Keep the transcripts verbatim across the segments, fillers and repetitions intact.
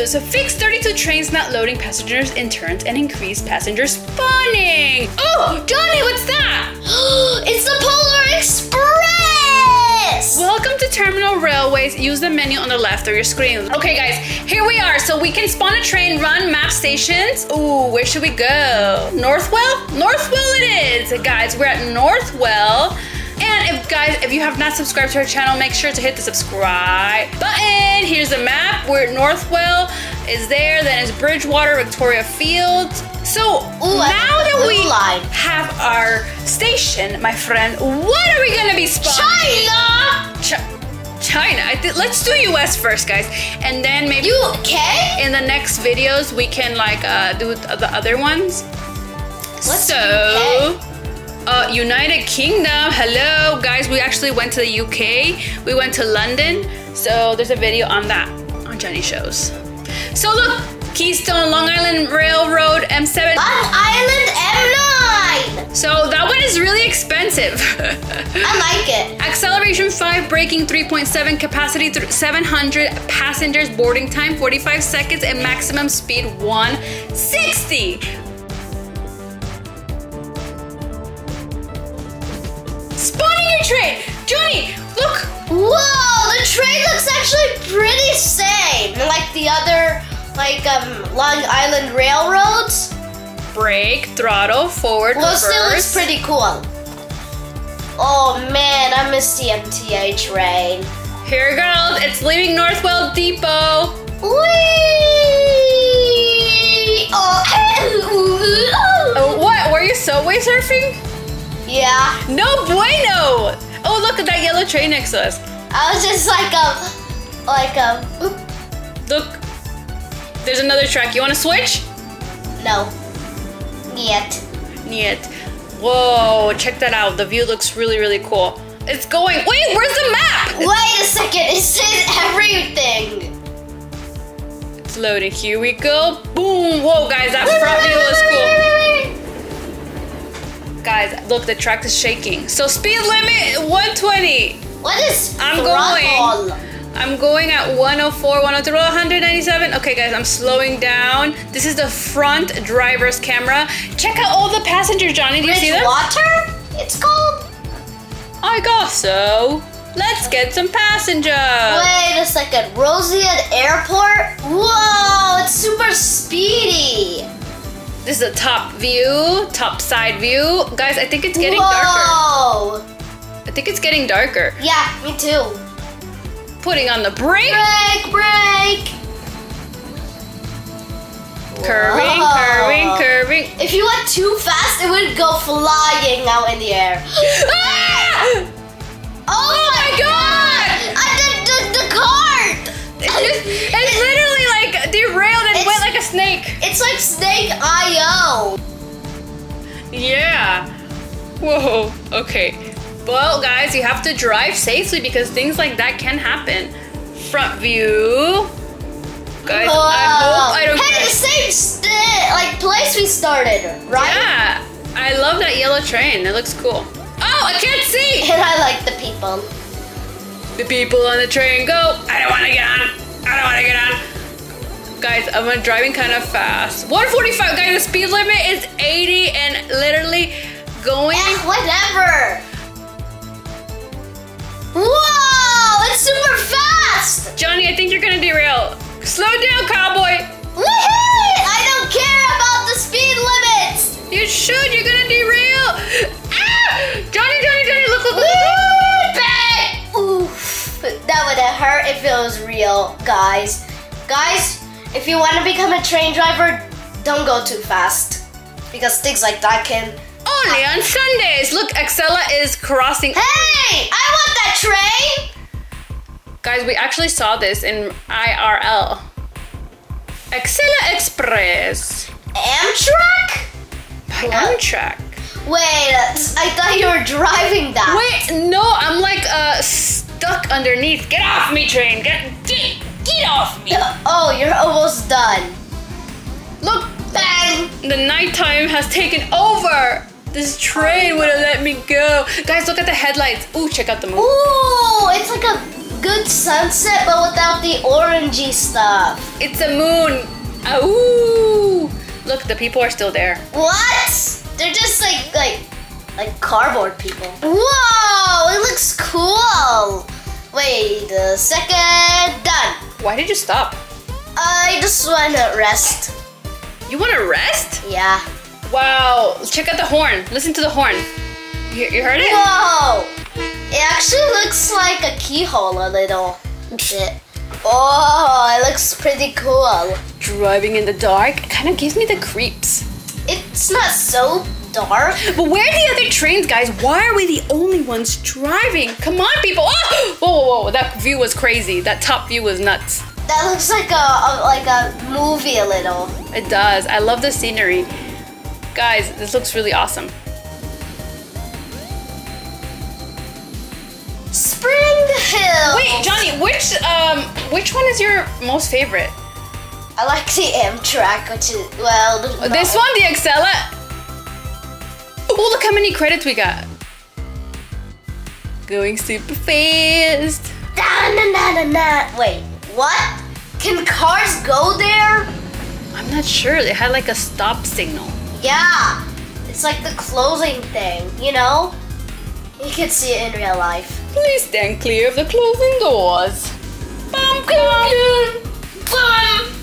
issues, so fix thirty-two trains not loading passengers in turns and increase passenger spawning. Oh, Johnny, what's that? It's the Polar Express! Welcome to Terminal Railways. Use the menu on the left of your screen. Okay, guys, here we are. So we can spawn a train, run, map stations. Ooh, where should we go? Northwell? Northwell it is. Guys, we're at Northwell. And if guys, if you have not subscribed to our channel, make sure to hit the subscribe button. Here's the map. We're at Northwell is there, then it's Bridgewater, Victoria Field. So Ooh, now that we line. have our station, my friend, what are we gonna be spawning? China! Ch China, I th let's do U S first, guys. And then maybe U K? In the next videos, we can like uh, do the other ones. Let's so, do U K. Uh, United Kingdom, hello guys, we actually went to the U K, we went to London, so there's a video on that, on Johny Shows. So look, Keystone, Long Island Railroad, M seven. Long Island M nine! So that one is really expensive. I like it. Acceleration five, braking three point seven, capacity seven hundred, passengers, boarding time forty-five seconds, and maximum speed one sixty. Spawning your train! Johnny, look! Whoa, the train looks actually pretty safe. Like the other, like, um, Long Island Railroads. Brake, throttle, forward, well, reverse. Well, still looks pretty cool. Oh, man, I miss the M T A train. Here, girls, it's leaving Northwell Depot. Whee! Oh, oh, what? Were you subway surfing? Yeah. No bueno! Oh, look at that yellow train next to us. I was just like um, like um. Oop. Look, there's another track. You want to switch? No. Niet. Niet. Whoa! Check that out. The view looks really, really cool. It's going. Wait, where's the map? Wait a second. It says everything. It's loading. Here we go. Boom! Whoa, guys, that front view was cool. Guys, look, the track is shaking. So speed limit one twenty. What is I'm throttle? going. I'm going at one oh four, one oh three, one ninety-seven. Okay, guys, I'm slowing down. This is the front driver's camera. Check out all the passengers, Johnny. Do you see them? Bridgewater? It's called. I guess so. Let's get some passengers. Wait a second. Rosalion Airport? Whoa, it's super speedy. This is a top view, top side view. Guys, I think it's getting Whoa. darker. I think it's getting darker. Yeah, me too. Putting on the brake. Brake, brake. Curving, Whoa. curving, curving. If you went too fast, it would go flying out in the air. Ah! Oh, oh my God! God. I did the, the cart. It's, just, it's literally like derailed and it's, went like a snake. It's like Snake I O. Yeah. Whoa. Okay. Well, guys, you have to drive safely because things like that can happen. Front view. Guys, Whoa. I hope I don't. Hey, the same st like place we started, right? Yeah. I love that yellow train. It looks cool. Oh, I can't see. And I like the people. The people on the train go. I don't want to get on. I don't want to get on. Guys, I'm driving kind of fast. one forty-five, guys, the speed limit is eighty and literally going. Yeah, whatever. Whoa, it's super fast. Johnny, I think you're gonna derail. Slow down, cowboy. Woohoo! I don't care about the speed limits. You should, you're gonna derail. Ah! Johnny, Johnny, Johnny, look, look, look. Woo! Bang! Oof, that would have hurt if it was real, guys. Guys, if you want to become a train driver, don't go too fast because things like that can. Only on Sundays. Look, Acela is crossing. Hey, I want that train. Guys, we actually saw this in I R L. Acela Express. Amtrak? By Amtrak. Wait, I thought you were driving that. Wait, no, I'm like uh, stuck underneath. Get off me, train. Get. Get Get off me! Oh, you're almost done. Look, bang! The nighttime has taken over. This train oh, no. would have let me go. Guys, look at the headlights. Ooh, check out the moon. Ooh, it's like a good sunset, but without the orangey stuff. It's a moon. Ooh! Look, the people are still there. What? They're just like like like cardboard people. Whoa! It looks cool. Wait a second. Done. Why did you stop? I just want to rest. You want to rest? Yeah. Wow! Check out the horn. Listen to the horn. You, you heard it? Whoa! It actually looks like a keyhole a little bit. Oh, it looks pretty cool. Driving in the dark, it kind of gives me the creeps. It's not so dark. But where are the other trains, guys? Why are we the only ones driving? Come on, people! Oh! Whoa, whoa, whoa! That view was crazy. That top view was nuts. That looks like a, a like a movie a little. It does. I love the scenery, guys. This looks really awesome. Spring Hill. Wait, Johnny, which um which one is your most favorite? I like the Amtrak, which is well. The, this one, the Acela. Oh, look how many credits we got. Going super fast. Da, na, na, na, na. Wait, what? Can cars go there? I'm not sure. It had like a stop signal. Yeah, it's like the closing thing, you know? You can see it in real life. Please stand clear of the closing doors. Bum, bum, bum.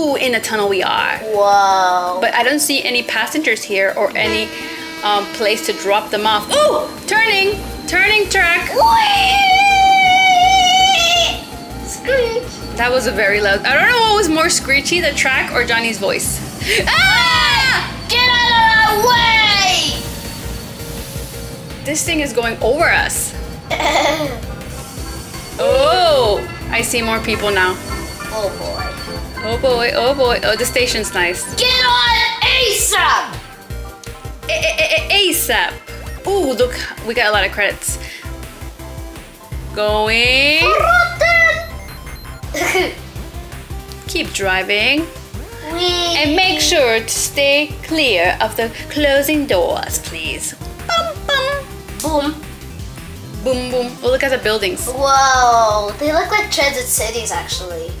Ooh, in a tunnel we are. Whoa. But I don't see any passengers here or any um, place to drop them off. Ooh, turning, turning track. Whee! Screech. That was a very loud. I don't know what was more screechy, the track or Johnny's voice. Ah! Get out of my way! This thing is going over us. Oh, I see more people now. Oh boy. Oh boy, oh boy. Oh, the station's nice. Get on ASAP! ASAP. Ooh, look, we got a lot of credits. Going. Keep driving. Wee. And make sure to stay clear of the closing doors, please. Boom, boom. Boom. Boom, boom. Oh, look at the buildings. Whoa. They look like Transit Cities, actually.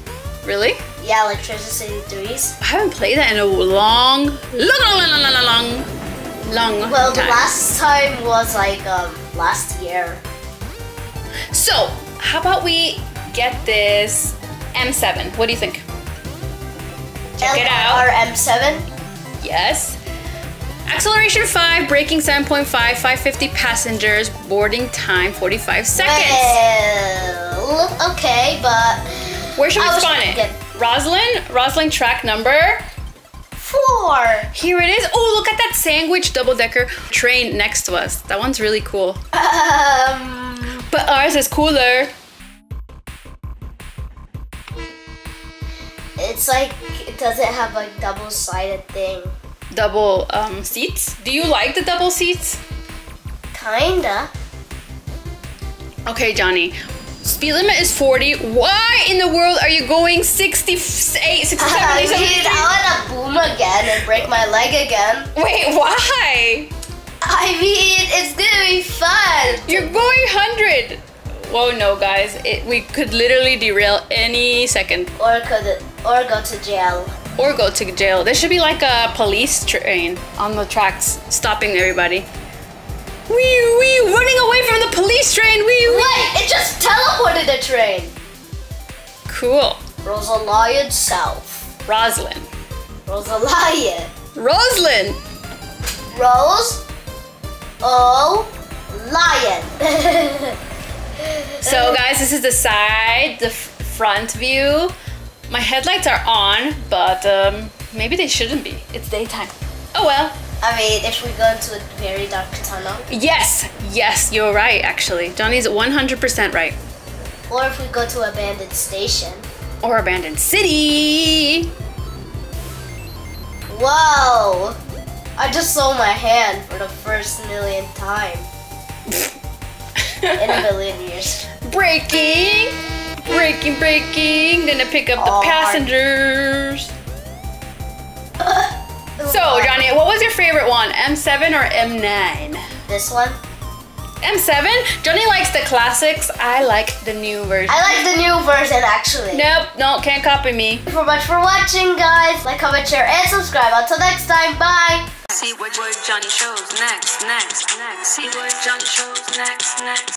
Really? Yeah, like Transit City threes. I haven't played that in a long, long, long, long, long, long, long well, time. Well, the last time was like um, last year. So, how about we get this M seven? What do you think? Check L it out. Our M seven? Yes. Acceleration five, braking seven point five, five hundred fifty passengers, boarding time forty-five seconds. Well, okay, but... Where should we I spawn it? Roslyn? Roslyn track number? Four. Here it is. Oh, look at that sandwich double-decker train next to us. That one's really cool. Um, but ours is cooler. It's like, it doesn't have a double-sided thing. Double um, seats? Do you like the double seats? Kinda. Okay, Johnny. Speed limit is forty. Why in the world are you going sixty-eight, sixty-seven? Uh, I mean, I wanna boom again and break my leg again. Wait, why? I mean, it's gonna be fun. You're going one hundred. Whoa, no, guys. It, we could literally derail any second. Or could, or go to jail. Or go to jail. There should be like a police train on the tracks stopping everybody. Wee wee, running away from the police train. Wee wee. Wait, it just teleported the train. Cool. Rosalion South. Roslyn. Rosalion. Roslyn. Rose. Oh. Lion. So guys, this is the side, the front view. My headlights are on, but um, maybe they shouldn't be. It's daytime. Oh well. I mean, if we go into a very dark tunnel. Yes, yes, you're right, actually. Johnny's one hundred percent right. Or if we go to an abandoned station. Or abandoned city. Whoa. I just saw my hand for the first million time. In a billion years. Braking. Braking, braking, gonna pick up the passengers. So, Johnny, what was your favorite one? M seven or M nine? This one? M seven. Johny likes the classics. I like the new version. I like the new version, actually. Nope, no, can't copy me. Thank you so much for watching, guys. Like, comment, share, and subscribe. Until next time, bye. See what Johny shows next, next, next. See what Johny shows next, next.